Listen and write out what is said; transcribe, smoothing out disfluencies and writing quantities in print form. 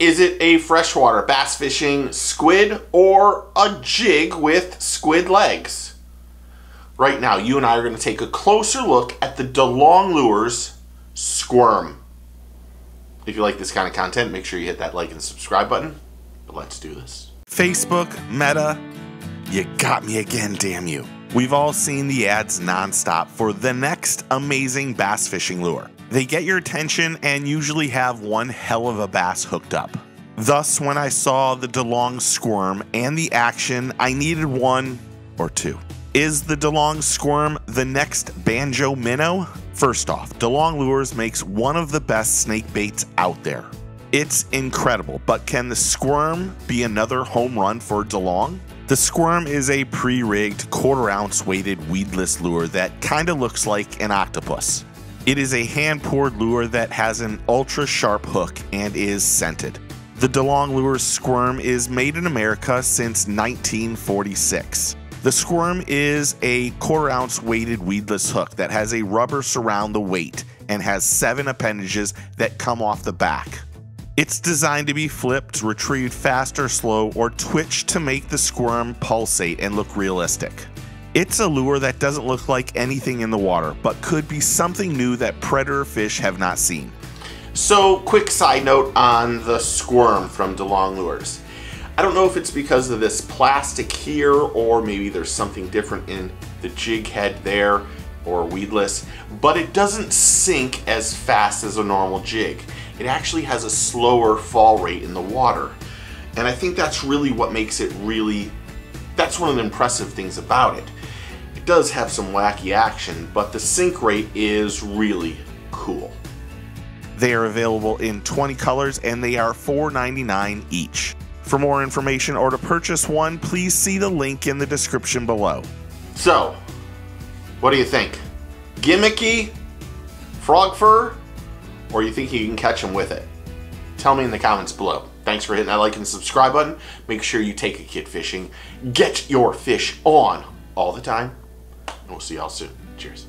Is it a freshwater bass fishing squid or a jig with squid legs? Right now, you and I are going to take a closer look at the DeLong Lures Squirm. If you like this kind of content, make sure you hit that like and subscribe button. But let's do this. Facebook, Meta, you got me again, damn you. We've all seen the ads nonstop for the next amazing bass fishing lure. They get your attention and usually have one hell of a bass hooked up. Thus, when I saw the DeLong Squirm and the action, I needed one or two. Is the DeLong Squirm the next banjo minnow? First off, DeLong Lures makes one of the best snake baits out there. It's incredible, but can the Squirm be another home run for DeLong? The Squirm is a pre-rigged, quarter-ounce weighted weedless lure that kinda looks like an octopus. It is a hand-poured lure that has an ultra-sharp hook and is scented. The DeLong Lures Squirm is made in America since 1946. The Squirm is a quarter-ounce weighted weedless hook that has a rubber surround the weight and has 7 appendages that come off the back. It's designed to be flipped, retrieved fast or slow, or twitched to make the Squirm pulsate and look realistic. It's a lure that doesn't look like anything in the water, but could be something new that predator fish have not seen. So, quick side note on the Squirm from DeLong Lures. I don't know if it's because of this plastic here, or maybe there's something different in the jig head there, or weedless, but it doesn't sink as fast as a normal jig. It actually has a slower fall rate in the water. And I think that's really what makes it really, that's one of the impressive things about it. It does have some wacky action, but the sink rate is really cool. They are available in 20 colors and they are $4.99 each. For more information or to purchase one, please see the link in the description below. So, what do you think? Gimmicky? Frog fur? Or you think you can catch them with it? Tell me in the comments below. Thanks for hitting that like and subscribe button. Make sure you take a kid fishing. Get your fish on all the time. And we'll see y'all soon. Cheers.